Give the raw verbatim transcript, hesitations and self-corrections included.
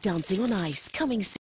Dancing on Ice, coming soon.